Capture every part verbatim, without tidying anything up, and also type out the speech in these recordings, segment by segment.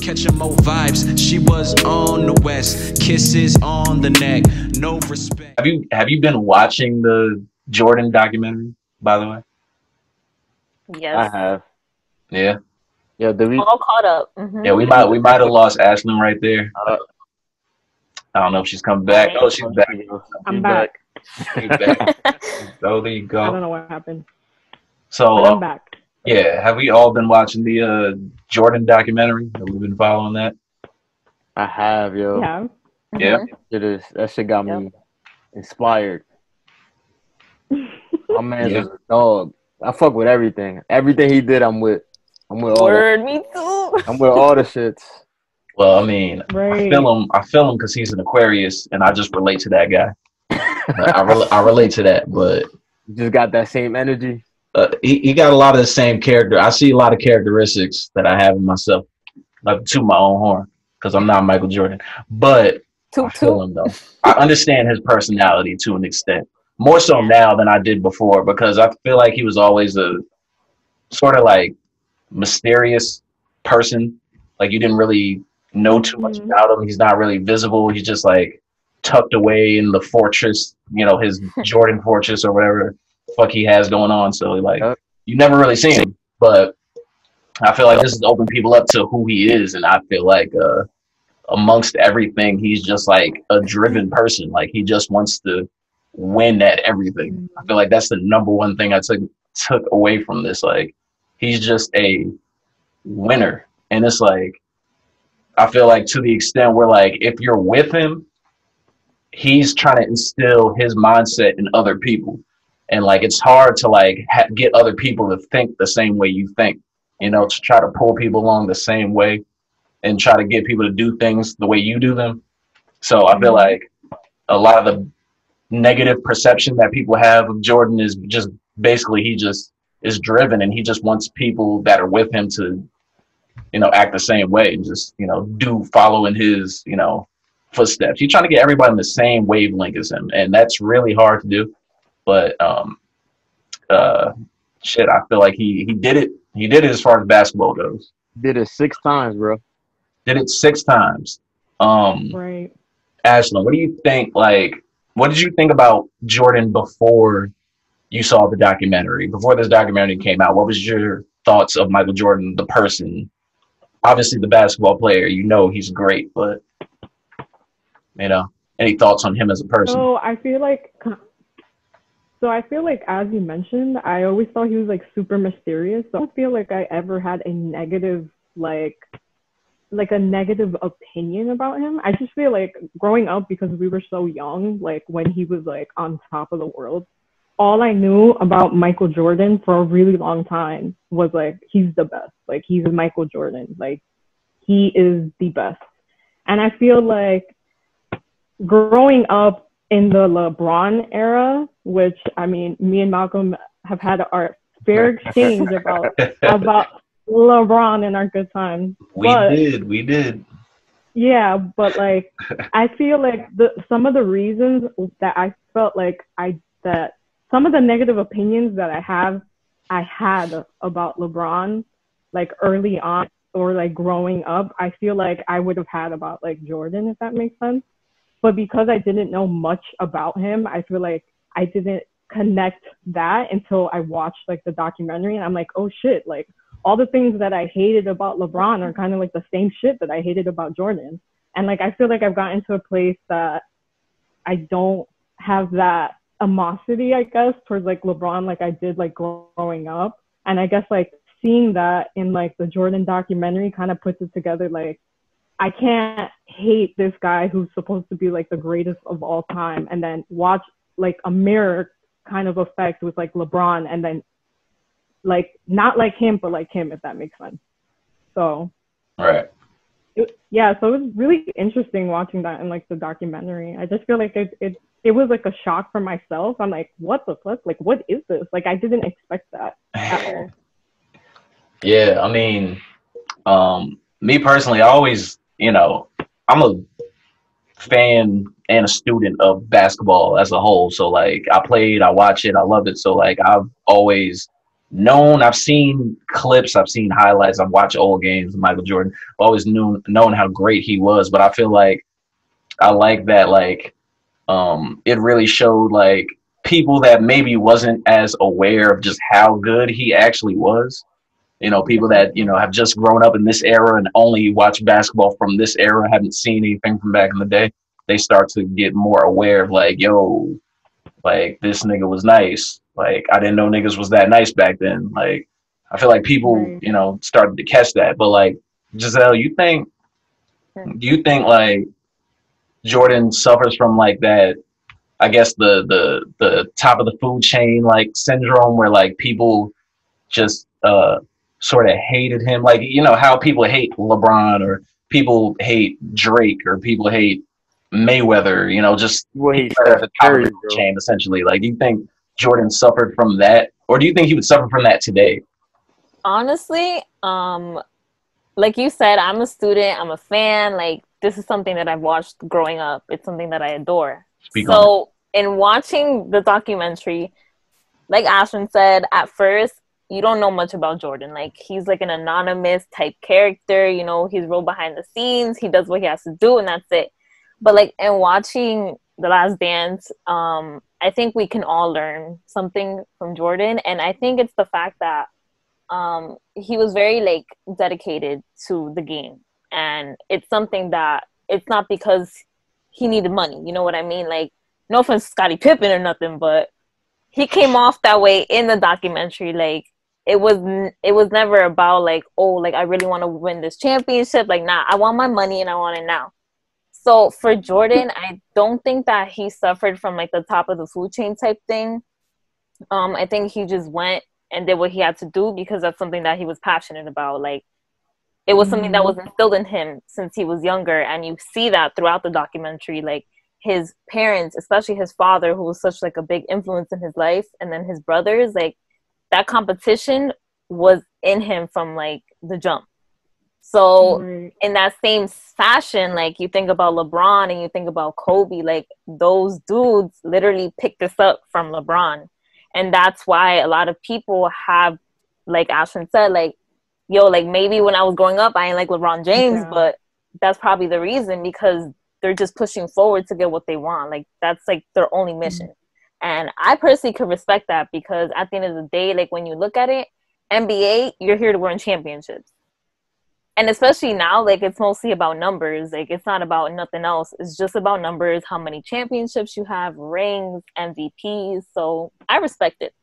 Catching more vibes. She was on the west. Kisses on the neck. No respect. Have you have you been watching the Jordan documentary, by the way? Yes. I have. Yeah. Yeah, did we all caught up? Mm-hmm. Yeah, we might we might have lost Ashelyn right there. Uh, I don't know if she's come back. Oh, she's back. I'm back. She's back. So there you go. I don't know what happened. So I'm back. Yeah, have we all been watching the uh, Jordan documentary? Have we been following that? I have, yo. Yeah. Mm-hmm. Yeah. It is. That shit got yep. me inspired. My man yeah. is a dog. I fuck with everything. Everything he did, I'm with. I'm with all. Word, the, me too. I'm with all the shits. Well, I mean, right. I feel him. I feel him because he's an Aquarius, and I just relate to that guy. I re I relate to that, but you just got that same energy. Uh, he, he got a lot of the same character. I see a lot of characteristics that I have in myself, like to my own horn, because I'm not Michael Jordan. But toot, I feel him, though. I understand his personality to an extent, more so now than I did before, because I feel like he was always a sort of like mysterious person. Like you didn't really know too much mm-hmm. about him. He's not really visible. He's just like tucked away in the fortress, you know, his Jordan fortress or whatever fuck he has going on. So like you never really seen him, but I feel like this is open people up to who he is. And I feel like uh amongst everything, he's just like a driven person. Like he just wants to win at everything. I feel like that's the number one thing I took took away from this. Like he's just a winner. And it's like I feel like to the extent where like if you're with him, he's trying to instill his mindset in other people. And like it's hard to like ha get other people to think the same way you think, you know, to try to pull people along the same way and try to get people to do things the way you do them. So I feel like a lot of the negative perception that people have of Jordan is just basically he just is driven and he just wants people that are with him to, you know, act the same way and just, you know, do follow in his, you know, footsteps. He's trying to get everybody in the same wavelength as him. And that's really hard to do. But um, uh, shit, I feel like he he did it. He did it as far as basketball goes. Did it six times, bro. Did it six times. Um, right. Ashelyn, what do you think? Like, what did you think about Jordan before you saw the documentary? Before this documentary came out, what was your thoughts of Michael Jordan, the person? Obviously, the basketball player. You know, he's great, but you know, any thoughts on him as a person? So I feel like. So I feel like, as you mentioned, I always thought he was like super mysterious. So I don't feel like I ever had a negative, like, like a negative opinion about him. I just feel like growing up, because we were so young, like when he was like on top of the world, all I knew about Michael Jordan for a really long time was like, he's the best. Like he's Michael Jordan. Like he is the best. And I feel like growing up, in the LeBron era, which I mean, me and Malcolm have had our fair exchange about about LeBron in our good times. We but, did, we did. Yeah, but like, I feel like the some of the reasons that I felt like I that some of the negative opinions that I have I had about LeBron, like early on or like growing up, I feel like I would have had about like Jordan, if that makes sense. But because I didn't know much about him, I feel like I didn't connect that until I watched like the documentary. And I'm like, oh shit, like all the things that I hated about LeBron are kind of like the same shit that I hated about Jordan. And like, I feel like I've gotten to a place that I don't have that animosity, I guess, towards like LeBron, like I did like growing up. And I guess like seeing that in like the Jordan documentary kind of puts it together, like, I can't hate this guy who's supposed to be like the greatest of all time, and then watch like a mirror kind of effect with like LeBron, and then like not like him, but like him, if that makes sense. So, right. It, yeah. So it was really interesting watching that in like the documentary. I just feel like it, it, it was like a shock for myself. I'm like, what the fuck? Like, what is this? Like, I didn't expect that at all. Yeah. I mean, um, me personally, I always, you know, I'm a fan and a student of basketball as a whole. So like I played, I watched it, I loved it. So like I've always known, I've seen clips, I've seen highlights, I've watched old games of Michael Jordan, always knew, known how great he was, but I feel like I like that, like, um, it really showed, like, people that maybe wasn't as aware of just how good he actually was. You know, people that, you know, have just grown up in this era and only watch basketball from this era, haven't seen anything from back in the day. They start to get more aware of, like, yo, like, this nigga was nice. Like, I didn't know niggas was that nice back then. Like, I feel like people, you know, started to catch that. But, like, Giselle, you think, do you think, like, Jordan suffers from, like, that, I guess, the, the, the top of the food chain, like, syndrome where, like, people just uh, sort of hated him? Like, you know, how people hate LeBron or people hate Drake or people hate Mayweather, you know, just well, he's at the top of the chain, essentially. Like, do you think Jordan suffered from that? Or do you think he would suffer from that today? Honestly, um, like you said, I'm a student, I'm a fan. Like, this is something that I've watched growing up. It's something that I adore. Speak so in watching the documentary, like Ashelyn said, at first, you don't know much about Jordan. Like, he's like an anonymous type character. You know, he's real behind the scenes. He does what he has to do, and that's it. But, like, in watching The Last Dance, um, I think we can all learn something from Jordan. And I think it's the fact that um, he was very, like, dedicated to the game. And it's something that it's not because he needed money. You know what I mean? Like, no offense to Scottie Pippen or nothing, but he came off that way in the documentary. Like, it was n- it was never about, like, oh, like, I really want to win this championship. Like, nah, I want my money and I want it now. So for Jordan, I don't think that he suffered from, like, the top of the food chain type thing. Um, I think he just went and did what he had to do because that's something that he was passionate about. Like, it was something that was instilled in him since he was younger. And you see that throughout the documentary, like, his parents, especially his father, who was such, like, a big influence in his life, and then his brothers, like, that competition was in him from, like, the jump. So mm-hmm. in that same fashion, like, you think about LeBron and you think about Kobe, like, those dudes literally picked this up from LeBron. And that's why a lot of people have, like Ashlyn said, like, yo, like, maybe when I was growing up, I ain't like LeBron James, yeah. but that's probably the reason, because they're just pushing forward to get what they want. Like, that's, like, their only mission. Mm-hmm. And I personally could respect that, because at the end of the day, like, when you look at it, N B A, you're here to win championships. And especially now, like, it's mostly about numbers. Like, it's not about nothing else. It's just about numbers, how many championships you have, rings, M V Ps. So I respect it,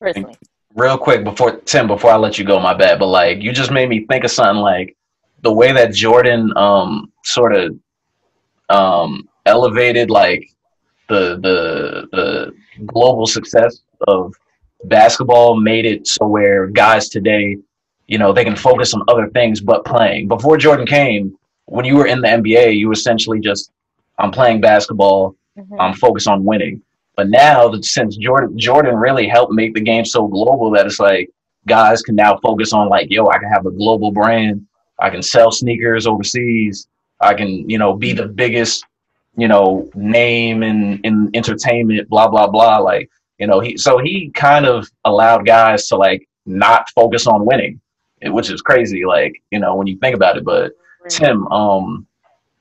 personally. Real quick, before Tim, before I let you go, my bad. But, like, you just made me think of something, like, the way that Jordan um, sort of um, elevated, like, the, the, the global success of basketball made it so where guys today, you know, they can focus on other things but playing. Before Jordan came, when you were in the N B A, you were essentially just, I'm playing basketball, mm-hmm. I'm focused on winning. But now, since Jordan Jordan really helped make the game so global that it's like, guys can now focus on, like, yo, I can have a global brand, I can sell sneakers overseas, I can, you know, be the biggest, you know, name in, in entertainment, blah, blah, blah. Like, you know, he so he kind of allowed guys to, like, not focus on winning, which is crazy, like, you know, when you think about it. But Tim, um,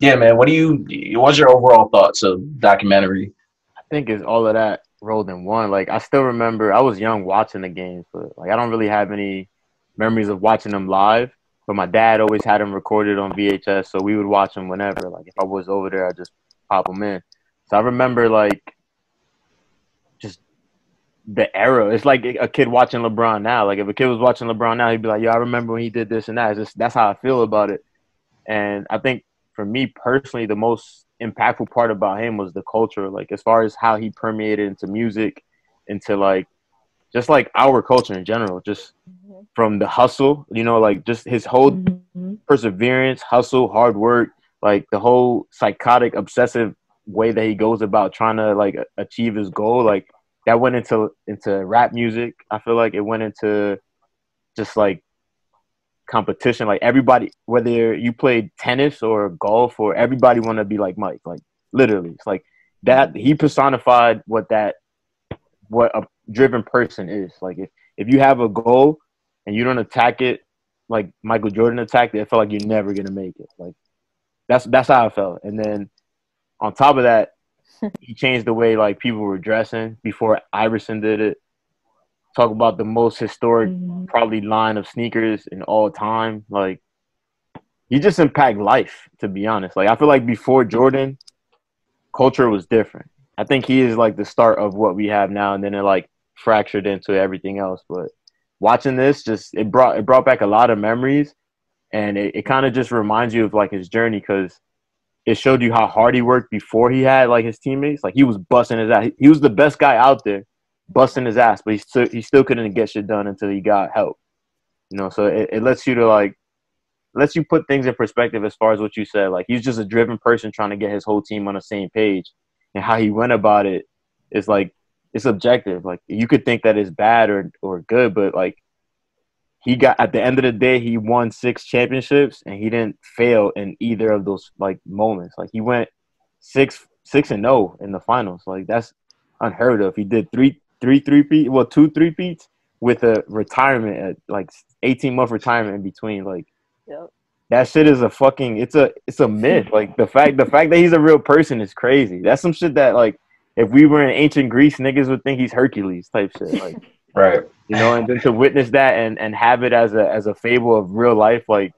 yeah, man, what do you, what's your overall thoughts of documentary? I think it's all of that rolled in one. Like, I still remember, I was young watching the games, but, like, I don't really have any memories of watching them live, but my dad always had them recorded on V H S, so we would watch them whenever. Like, if I was over there, I'd just pop them in. So I remember, like, the era. It's like a kid watching LeBron now. Like, if a kid was watching LeBron now, he'd be like, yo, I remember when he did this and that. It's just, that's how I feel about it. And I think for me personally, the most impactful part about him was the culture. Like, as far as how he permeated into music, into, like, just, like, our culture in general, just mm-hmm. from the hustle, you know, like, just his whole mm-hmm. perseverance, hustle, hard work, like, the whole psychotic, obsessive way that he goes about trying to, like, achieve his goal. Like, that went into into rap music. I feel like it went into just, like, competition. Like, everybody, whether you played tennis or golf, or everybody want to be like Mike. Like, literally, it's like that. He personified what that what a driven person is. Like, if if you have a goal and you don't attack it like Michael Jordan attacked it, it felt like you're never going to make it. Like that's, that's how I felt. And then on top of that, he changed the way like people were dressing before Iverson did it. Talk about the most historic, mm-hmm. probably line of sneakers in all time. Like he just impacted life, to be honest. Like I feel like before Jordan, culture was different. I think he is like the start of what we have now, and then it like fractured into everything else. But watching this, just it brought it brought back a lot of memories, and it, it kind of just reminds you of like his journey, because it showed you how hard he worked before he had like his teammates. Like he was busting his ass. He was the best guy out there, busting his ass, but he still he still couldn't get shit done until he got help. You know, so it, it lets you to like lets you put things in perspective as far as what you said. Like he's just a driven person trying to get his whole team on the same page, and how he went about it is like it's subjective. Like you could think that it's bad or or good, but like he got at the end of the day, he won six championships, and he didn't fail in either of those like moments. Like he went six six and zero in the finals. Like that's unheard of. He did three three three-peat, well, two three-peats with a retirement at like eighteen month retirement in between. Like yep. That shit is a fucking it's a it's a myth. Like the fact the fact that he's a real person is crazy. That's some shit that like if we were in ancient Greece, niggas would think he's Hercules type shit. Like right. You know, and then to witness that and, and have it as a as a fable of real life, like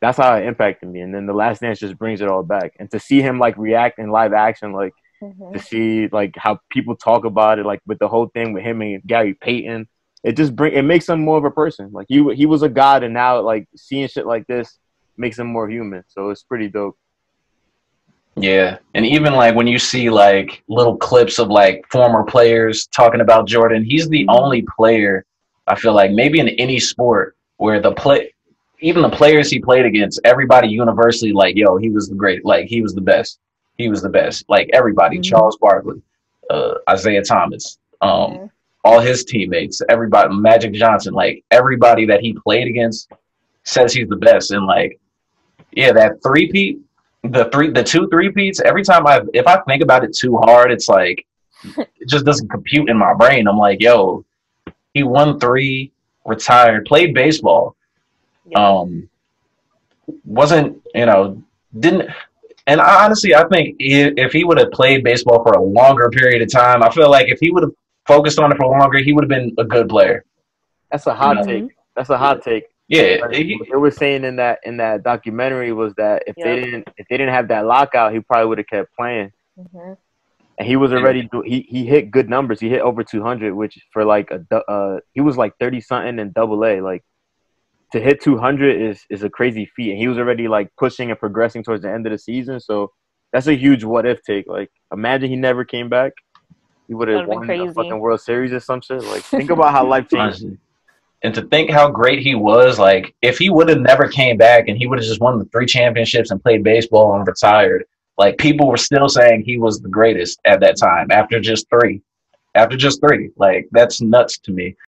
that's how it impacted me. And then The Last Dance just brings it all back. And to see him like react in live action, like mm-hmm. to see like how people talk about it, like with the whole thing with him and Gary Payton, it just bring it makes him more of a person. Like he he was a god, and now like seeing shit like this makes him more human. So it's pretty dope. Yeah, and even like when you see like little clips of like former players talking about Jordan, he's the only player I feel like maybe in any sport where the play, even the players he played against, everybody universally like, yo, he was the great, like he was the best, he was the best, like everybody, mm-hmm. Charles Barkley, uh, Isaiah Thomas, um, yeah. all his teammates, everybody, Magic Johnson, like everybody that he played against says he's the best, and like, yeah, that three-peat. The three, the two three-peats, every time I, if I think about it too hard, it's like, it just doesn't compute in my brain. I'm like, yo, he won three, retired, played baseball. Yeah. Um, wasn't, you know, didn't, and I, honestly, I think if he would have played baseball for a longer period of time, I feel like if he would have focused on it for longer, he would have been a good player. That's a hot you know? take. That's a hot yeah. take. Yeah, like, he, they were saying in that in that documentary was that if yeah. they didn't if they didn't have that lockout, he probably would have kept playing. Mm-hmm. And he was already he he hit good numbers. He hit over two hundred, which for like a uh, he was like thirty something in Double A. Like to hit two hundred is is a crazy feat. And he was already like pushing and progressing towards the end of the season. So that's a huge what if take. Like imagine he never came back, he would have won the fucking World Series or some shit. Like think about how life changes. And to think how great he was, like, if he would have never came back and he would have just won the three championships and played baseball and retired, like, people were still saying he was the greatest at that time after just three. After just three. Like, that's nuts to me.